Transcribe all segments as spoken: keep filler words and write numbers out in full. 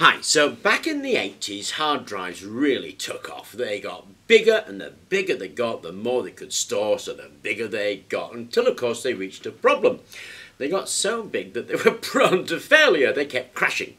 Hi, so back in the eighties, hard drives really took off. They got bigger, and the bigger they got, the more they could store, so the bigger they got, until of course they reached a problem. They got so big that they were prone to failure. They kept crashing.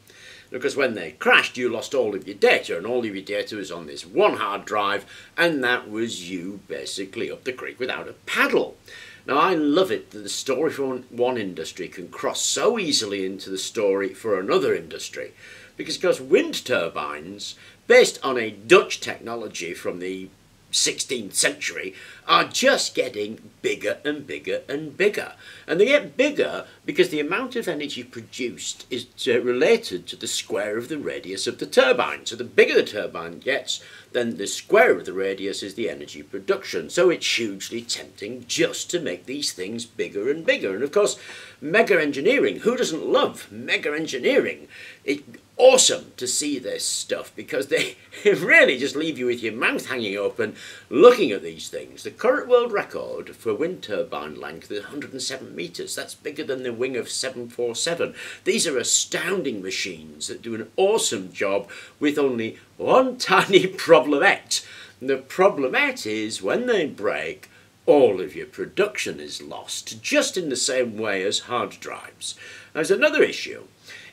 Because when they crashed, you lost all of your data, and all of your data was on this one hard drive, and that was you basically up the creek without a paddle. Now, I love it that the story for one industry can cross so easily into the story for another industry. Because, because wind turbines, based on a Dutch technology from the sixteenth century, are just getting bigger and bigger and bigger. And they get bigger because the amount of energy produced is uh, related to the square of the radius of the turbine. So the bigger the turbine gets, then the square of the radius is the energy production. So it's hugely tempting just to make these things bigger and bigger. And of course, mega engineering, who doesn't love mega engineering? It, Awesome to see this stuff, because they really just leave you with your mouth hanging open looking at these things. The current world record for wind turbine length is one hundred seven metres. That's bigger than the wing of seven forty-seven. These are astounding machines that do an awesome job with only one tiny problemette. And the problemette is when they break, all of your production is lost, just in the same way as hard drives. There's another issue.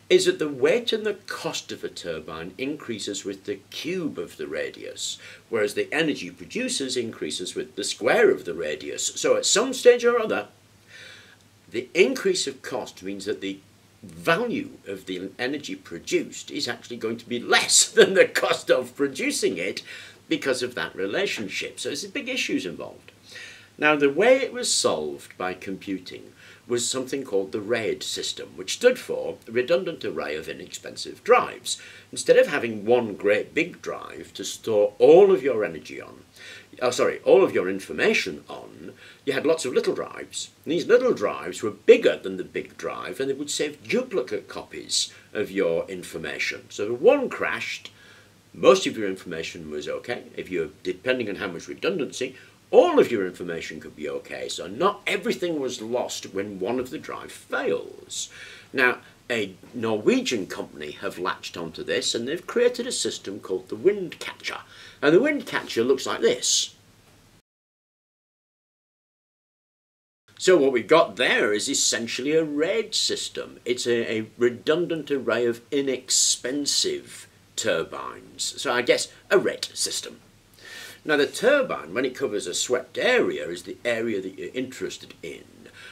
Is that the weight and the cost of a turbine increases with the cube of the radius, whereas the energy produces increases with the square of the radius. So at some stage or other, the increase of cost means that the value of the energy produced is actually going to be less than the cost of producing it because of that relationship. So there's big issues involved. Now, the way it was solved by computing was something called the RAID system, which stood for Redundant Array of Inexpensive Drives. Instead of having one great big drive to store all of your energy on, oh, sorry, all of your information on, you had lots of little drives. And these little drives were bigger than the big drive, and they would save duplicate copies of your information. So if one crashed, most of your information was okay. If you're depending on how much redundancy, all of your information could be okay, so not everything was lost when one of the drive fails. Now, a Norwegian company have latched onto this, and they've created a system called the Wind Catcher. And the Wind Catcher looks like this. So what we've got there is essentially a RAID system. It's a, a redundant array of inexpensive turbines. So I guess a RAID system. Now, the turbine, when it covers a swept area, is the area that you're interested in.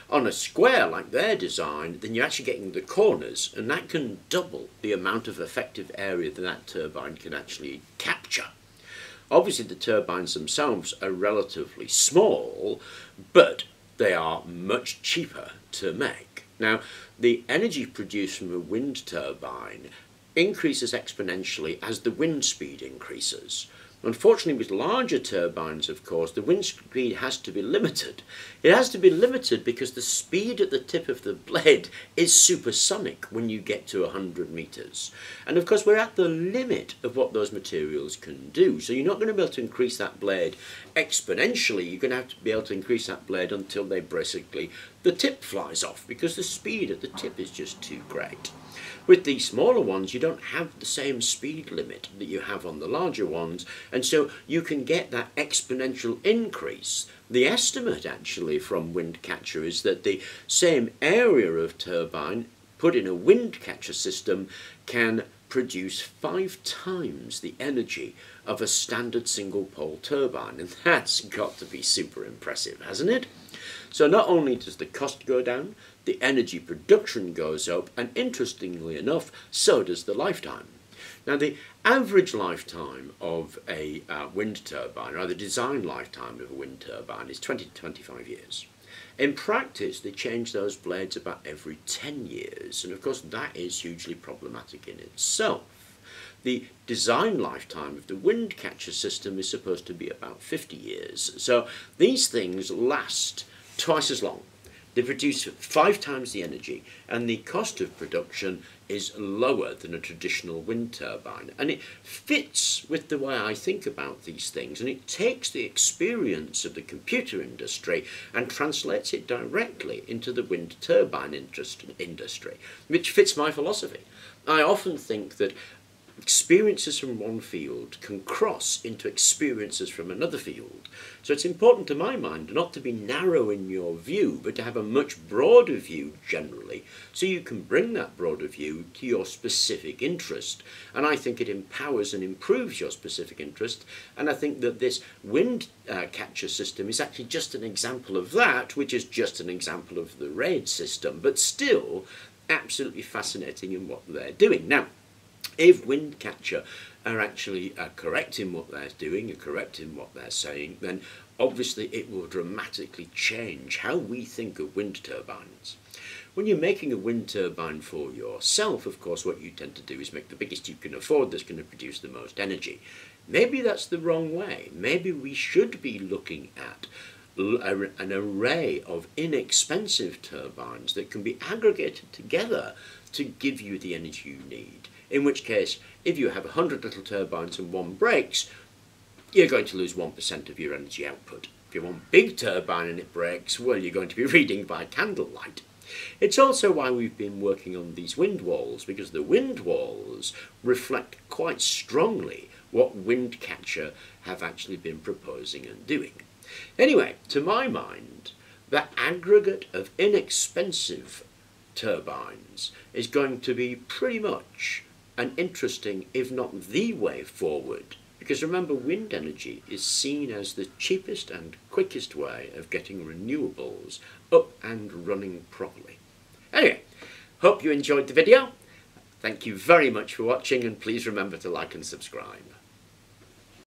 On a square like their design, then you're actually getting the corners, and that can double the amount of effective area that that turbine can actually capture. Obviously, the turbines themselves are relatively small, but they are much cheaper to make. Now, the energy produced from a wind turbine increases exponentially as the wind speed increases. Unfortunately, with larger turbines, of course, the wind speed has to be limited. It has to be limited because the speed at the tip of the blade is supersonic when you get to one hundred metres. And of course, we're at the limit of what those materials can do. So you're not going to be able to increase that blade exponentially. You're going to have to be able to increase that blade until they basically, the tip flies off, because the speed at the tip is just too great. With these smaller ones, you don't have the same speed limit that you have on the larger ones, and so you can get that exponential increase. The estimate, actually, from Wind Catcher is that the same area of turbine put in a Wind Catcher system can produce five times the energy of a standard single-pole turbine, and that's got to be super impressive, hasn't it? So not only does the cost go down, the energy production goes up, and interestingly enough, so does the lifetime. Now, the average lifetime of a uh, wind turbine, or the design lifetime of a wind turbine, is twenty to twenty-five years. In practice, they change those blades about every ten years, and of course that is hugely problematic in itself. The design lifetime of the Wind Catcher system is supposed to be about fifty years, so these things last twice as long. They produce five times the energy, and the cost of production is lower than a traditional wind turbine. And it fits with the way I think about these things, and it takes the experience of the computer industry and translates it directly into the wind turbine industry, which fits my philosophy. I often think that experiences from one field can cross into experiences from another field. So it's important to my mind not to be narrow in your view, but to have a much broader view generally, so you can bring that broader view to your specific interest. And I think it empowers and improves your specific interest, and I think that this wind uh, catcher system is actually just an example of that, which is just an example of the RAID system, but still absolutely fascinating in what they're doing. Now, if Wind Catcher are actually uh, correct in what they're doing and correct in what they're saying, then obviously it will dramatically change how we think of wind turbines. When you're making a wind turbine for yourself, of course, what you tend to do is make the biggest you can afford that's going to produce the most energy. Maybe that's the wrong way. Maybe we should be looking at an array of inexpensive turbines that can be aggregated together to give you the energy you need. In which case, if you have a hundred little turbines and one breaks, you're going to lose one percent of your energy output. If you have one big turbine and it breaks, well, you're going to be reading by candlelight. It's also why we've been working on these wind walls, because the wind walls reflect quite strongly what Wind Catcher have actually been proposing and doing. Anyway, to my mind, the aggregate of inexpensive turbines is going to be pretty much an interesting, if not the way forward. Because remember, wind energy is seen as the cheapest and quickest way of getting renewables up and running properly. Anyway, hope you enjoyed the video. Thank you very much for watching, and please remember to like and subscribe.